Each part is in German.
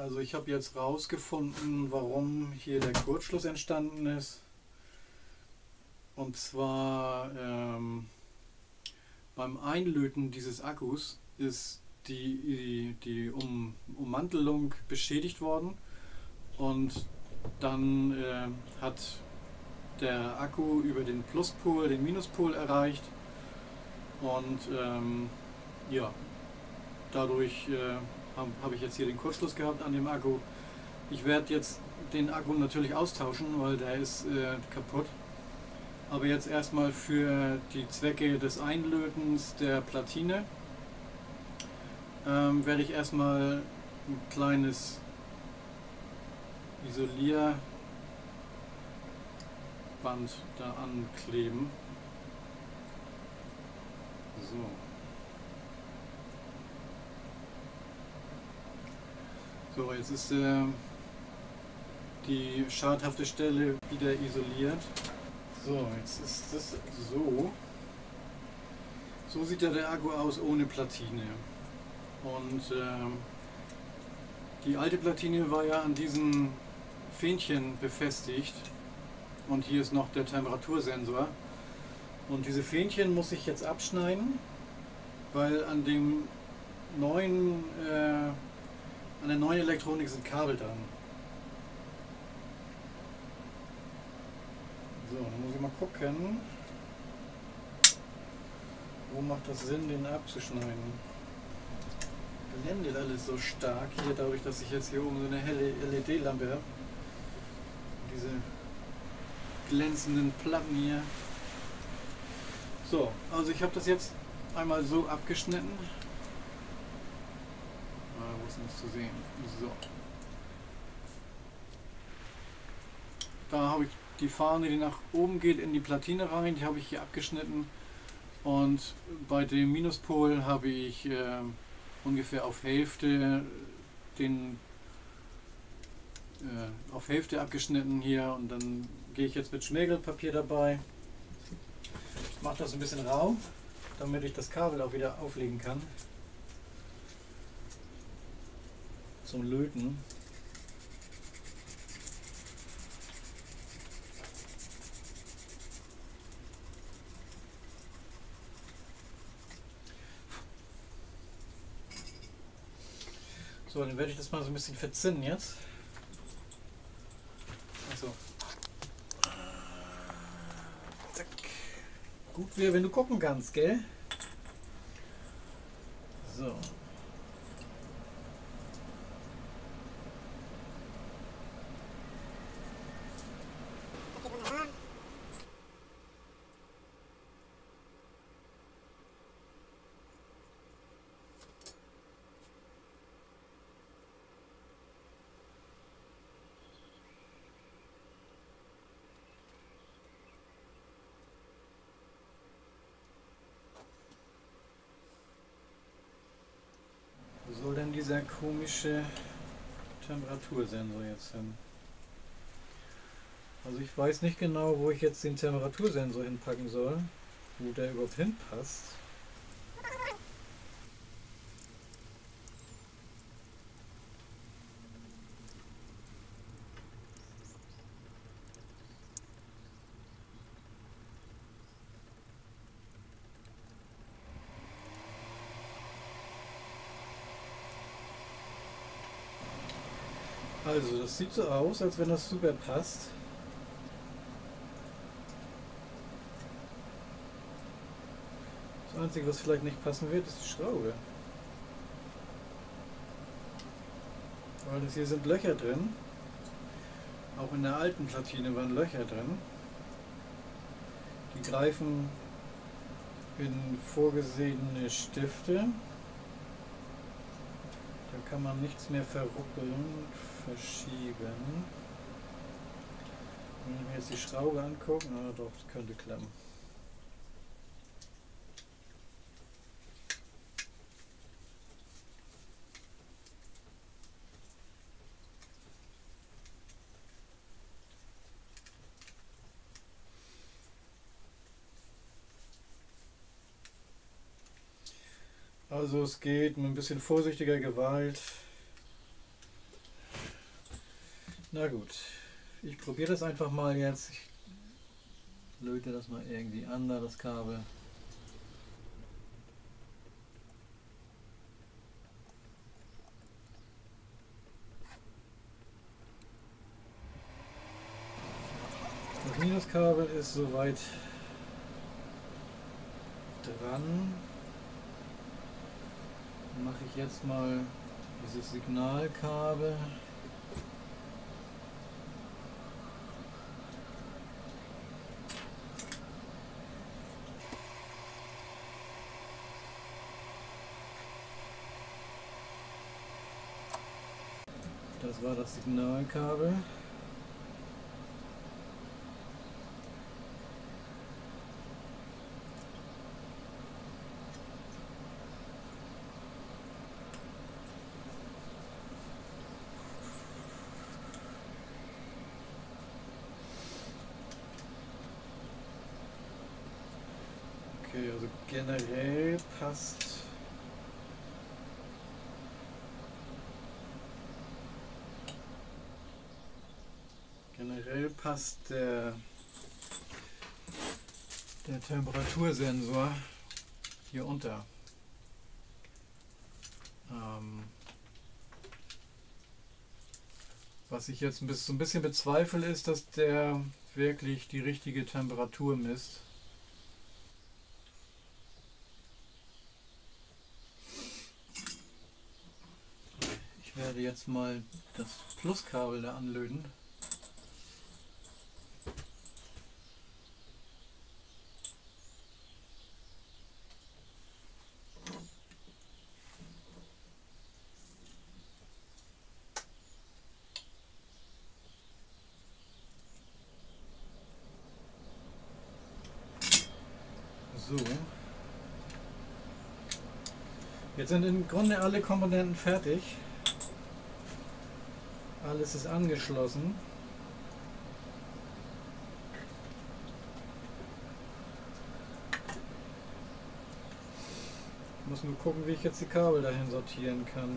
Also ich habe jetzt rausgefunden, warum hier der Kurzschluss entstanden ist. Und zwar beim Einlöten dieses Akkus ist die Ummantelung beschädigt worden und dann hat der Akku über den Pluspol den Minuspol erreicht und ja, dadurch habe ich jetzt hier den Kurzschluss gehabt an dem Akku. Ich werde jetzt den Akku natürlich austauschen, weil der ist kaputt. Aber jetzt erstmal für die Zwecke des Einlötens der Platine werde ich erstmal ein kleines Isolierband da ankleben. So. So, jetzt ist die schadhafte Stelle wieder isoliert. So, jetzt ist das so. So sieht ja der Akku aus ohne Platine. Und die alte Platine war ja an diesem Fähnchen befestigt. Und hier ist noch der Temperatursensor. Und diese Fähnchen muss ich jetzt abschneiden, weil an dem neuen an der neuen Elektronik sind Kabel dran. So, dann muss ich mal gucken, wo macht das Sinn, den abzuschneiden. Blendet alles so stark hier, dadurch, dass ich jetzt hier oben so eine helle LED-Lampe habe. Diese glänzenden Platten hier. So, also ich habe das jetzt einmal so abgeschnitten. Ah, wo ist denn das zu sehen? So. Da habe ich die Fahne, die nach oben geht, in die Platine rein. Die habe ich hier abgeschnitten. Und bei dem Minuspol habe ich ungefähr auf Hälfte den auf Hälfte abgeschnitten hier, und dann gehe ich jetzt mit Schmirgelpapier dabei. Ich mache das ein bisschen rau, damit ich das Kabel auch wieder auflegen kann zum Löten. So, dann werde ich das mal so ein bisschen verzinnen jetzt. Also. Zack. Gut wäre, wenn du gucken kannst, gell? So. Soll denn dieser komische Temperatursensor jetzt hin? Also ich weiß nicht genau, wo ich jetzt den Temperatursensor hinpacken soll, wo der überhaupt hinpasst. Also das sieht so aus, als wenn das super passt. Das Einzige, was vielleicht nicht passen wird, ist die Schraube. Weil hier sind Löcher drin. Auch in der alten Platine waren Löcher drin. Die greifen in vorgesehene Stifte. Da kann man nichts mehr verruckeln, verschieben. Wenn ich mir jetzt die Schraube angucke, na doch, das könnte klappen. Also es geht mit ein bisschen vorsichtiger Gewalt. Na gut, ich probiere das einfach mal jetzt. Ich löte das mal irgendwie an, da das Kabel. Das Minuskabel ist soweit dran. Mache ich jetzt mal dieses Signalkabel. Das war das Signalkabel. Okay, also generell passt der Temperatursensor hier unter. Was ich jetzt so ein bisschen bezweifle, ist, dass der wirklich die richtige Temperatur misst. Ich werde jetzt mal das Pluskabel da anlöten. So. Jetzt sind im Grunde alle Komponenten fertig. Alles ist angeschlossen. Ich muss nur gucken, wie ich jetzt die Kabel dahin sortieren kann.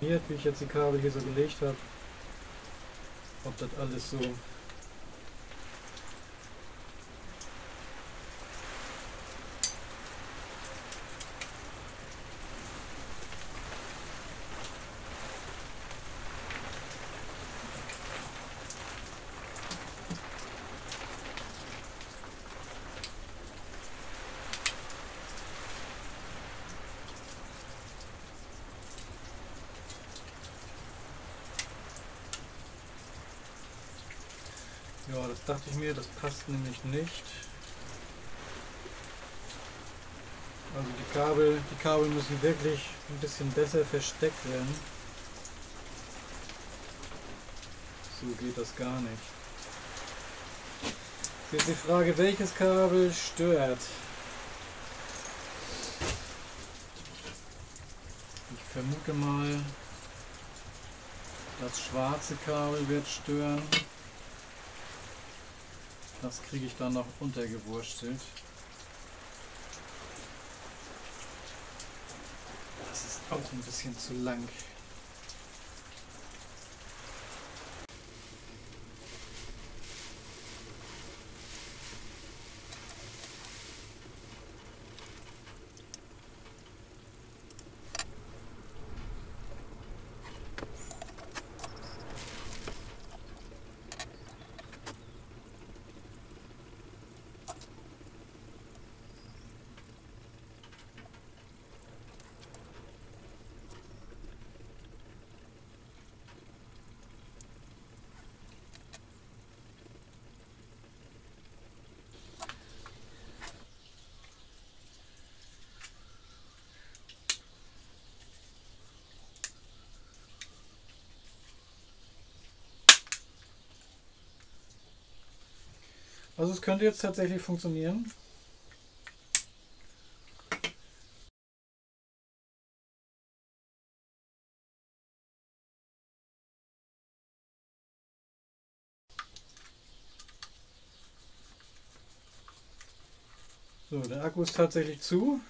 Wie ich jetzt die Kabel hier so gelegt habe. Ob das alles so . Ja, das dachte ich mir, das passt nämlich nicht. Also die Kabel müssen wirklich ein bisschen besser versteckt werden. So geht das gar nicht. Jetzt ist die Frage, welches Kabel stört. Ich vermute mal, das schwarze Kabel wird stören. Das kriege ich dann noch untergewurstelt. Das ist auch ein bisschen zu lang. Also es könnte jetzt tatsächlich funktionieren. So, der Akku ist tatsächlich zu.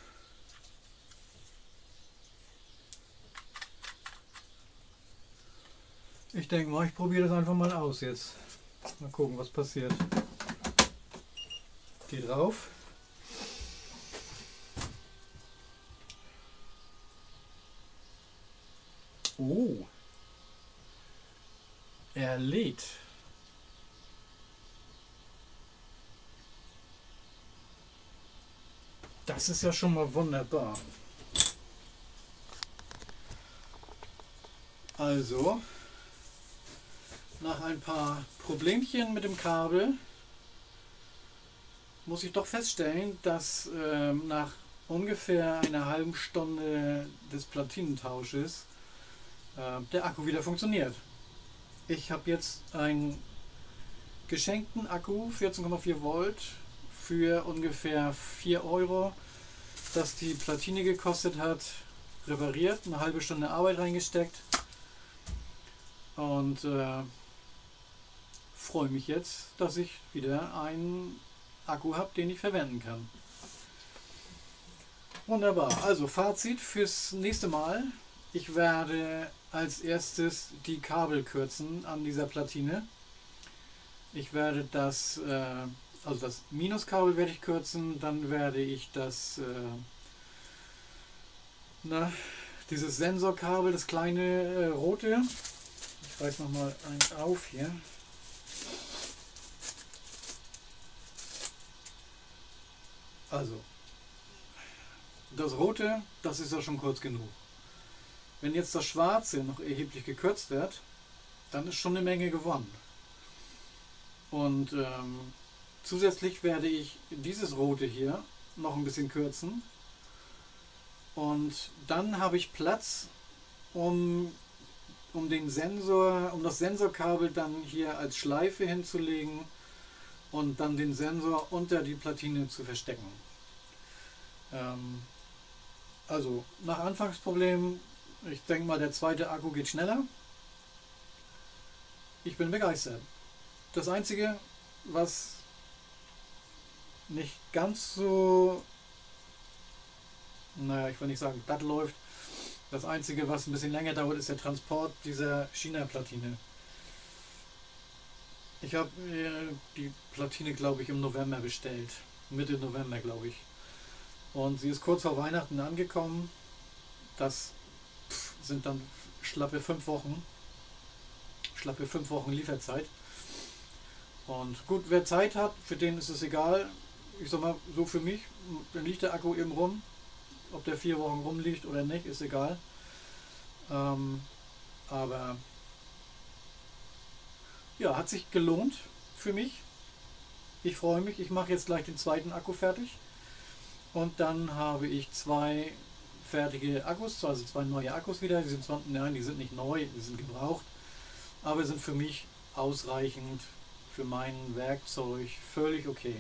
Ich denke mal, ich probiere das einfach mal aus jetzt. Mal gucken, was passiert. Geh drauf. Oh. Er lädt. Das ist ja schon mal wunderbar. Also, nach ein paar Problemchen mit dem Kabel muss ich doch feststellen, dass nach ungefähr einer halben Stunde des Platinentausches der Akku wieder funktioniert. Ich habe jetzt einen geschenkten Akku, 14,4 Volt, für ungefähr 4 Euro, das die Platine gekostet hat, repariert, eine halbe Stunde Arbeit reingesteckt. Und freue mich jetzt, dass ich wieder einen Akku habe, den ich verwenden kann. Wunderbar. Also Fazit fürs nächste Mal. Ich werde als erstes die Kabel kürzen an dieser Platine. Ich werde das, also das Minuskabel werde ich kürzen. Dann werde ich das, dieses Sensorkabel, das kleine rote. Ich reiß noch mal eins auf hier. Also, das rote, das ist ja schon kurz genug. Wenn jetzt das schwarze noch erheblich gekürzt wird, dann ist schon eine Menge gewonnen. Und zusätzlich werde ich dieses rote hier noch ein bisschen kürzen. Und dann habe ich Platz, um das Sensorkabel dann hier als Schleife hinzulegen und dann den Sensor unter die Platine zu verstecken. Also nach Anfangsproblemen, ich denke mal, der zweite Akku geht schneller. Ich bin begeistert. Das Einzige, was nicht ganz so, naja, ich will nicht sagen, das läuft. Das Einzige, was ein bisschen länger dauert, ist der Transport dieser China-Platine. Ich habe die Platine, glaube ich, im November bestellt. Mitte November, glaube ich. Und sie ist kurz vor Weihnachten angekommen. Das sind dann schlappe 5 Wochen. Schlappe 5 Wochen Lieferzeit. Und gut, wer Zeit hat, für den ist es egal. Ich sag mal, so für mich, dann liegt der Akku eben rum. Ob der 4 Wochen rumliegt oder nicht, ist egal. Aber ja, hat sich gelohnt für mich. Ich freue mich. Ich mache jetzt gleich den zweiten Akku fertig. Und dann habe ich 2 fertige Akkus, also 2 neue Akkus wieder. Die sind zwar, nein, die sind nicht neu, die sind gebraucht. Aber sind für mich ausreichend, für mein Werkzeug völlig okay.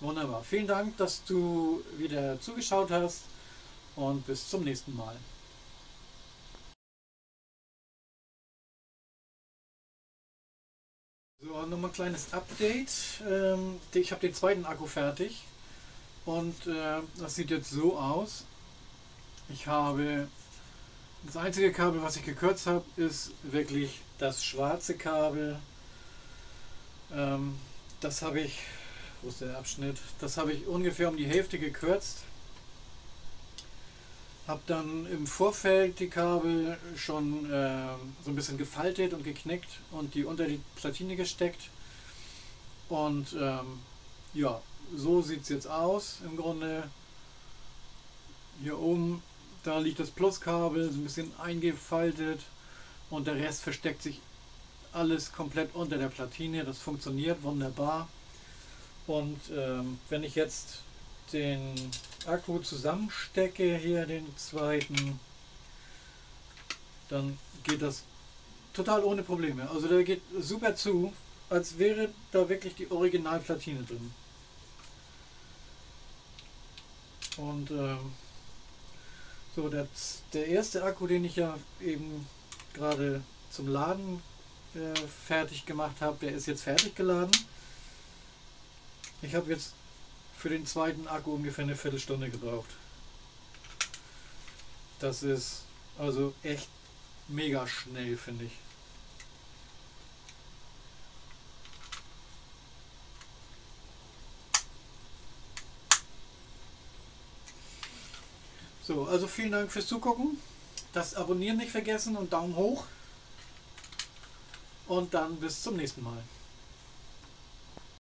Wunderbar. Vielen Dank, dass du wieder zugeschaut hast und bis zum nächsten Mal. So, nochmal ein kleines Update. Ich habe den zweiten Akku fertig und das sieht jetzt so aus. Ich habe das einzige Kabel, was ich gekürzt habe, ist wirklich das schwarze Kabel. Das habe ich Das habe ich ungefähr um die Hälfte gekürzt. Habe dann im Vorfeld die Kabel schon so ein bisschen gefaltet und geknickt und die unter die Platine gesteckt. Und ja, so sieht es jetzt aus. Im Grunde hier oben, da liegt das Pluskabel, so ein bisschen eingefaltet und der Rest versteckt sich alles komplett unter der Platine. Das funktioniert wunderbar. Und wenn ich jetzt den Akku zusammenstecke, hier den zweiten, dann geht das total ohne Probleme. Also der geht super zu, als wäre da wirklich die Originalplatine drin. Und so, der erste Akku, den ich ja eben gerade zum Laden fertig gemacht habe, der ist jetzt fertig geladen. Ich habe jetzt für den zweiten Akku ungefähr eine Viertelstunde gebraucht. Das ist also echt mega schnell, finde ich. So, also vielen Dank fürs Zugucken. Das Abonnieren nicht vergessen und Daumen hoch. Und dann bis zum nächsten Mal.